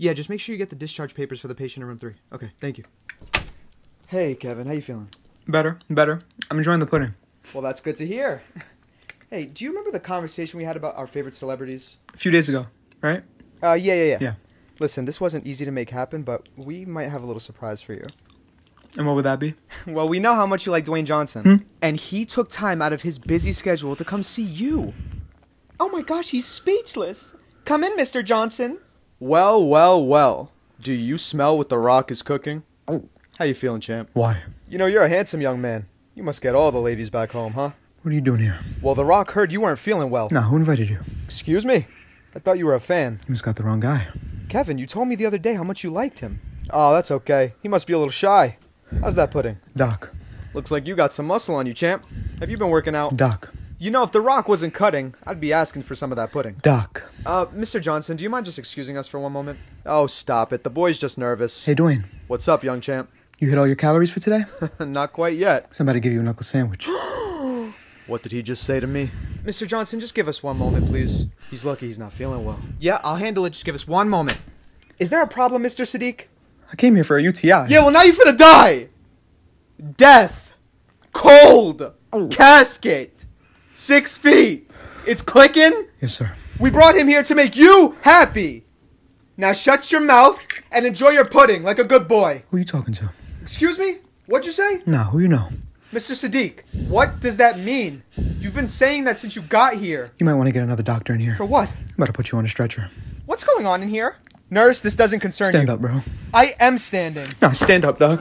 Yeah, just make sure you get the discharge papers for the patient in room 3. Okay, thank you. Hey, Kevin, how you feeling? Better. I'm enjoying the pudding. Well, that's good to hear. Hey, do you remember the conversation we had about our favorite celebrities? A few days ago, right? Yeah. Listen, this wasn't easy to make happen, but we might have a little surprise for you. And what would that be? Well, we know how much you like Dwayne Johnson. And he took time out of his busy schedule to come see you. Oh my gosh, he's speechless. Come in, Mr. Johnson. Well. Do you smell what The Rock is cooking? Oh. How you feeling, champ? Why? You know, you're a handsome young man. You must get all the ladies back home, huh? What are you doing here? Well, The Rock heard you weren't feeling well. Nah, who invited you? Excuse me? I thought you were a fan. You just got the wrong guy. Kevin, you told me the other day how much you liked him. Oh, that's okay. He must be a little shy. How's that pudding? Doc. Looks like you got some muscle on you, champ. Have you been working out? Doc. You know, if The Rock wasn't cutting, I'd be asking for some of that pudding. Doc. Mr. Johnson, do you mind just excusing us for one moment? Oh, stop it. The boy's just nervous. Hey, Dwayne. What's up, young champ? You hit all your calories for today? Not quite yet. Somebody give you an uncle sandwich. What did he just say to me? Mr. Johnson, just give us one moment, please. He's lucky he's not feeling well. Yeah, I'll handle it. Just give us one moment. Is there a problem, Mr. Sadiq? I came here for a UTI. Yeah, well, now you're finna die! Death. Cold. Oh. Casket. 6 feet. It's clicking? Yes, sir. We brought him here to make you happy. Now shut your mouth and enjoy your pudding like a good boy. Who are you talking to? Excuse me? What'd you say? Nah, who you know? Mr. Sadiq, what does that mean? You've been saying that since you got here. You might want to get another doctor in here. For what? I'm about to put you on a stretcher. What's going on in here? Nurse, this doesn't concern you. Stand up, bro. I am standing. No, stand up, Doc.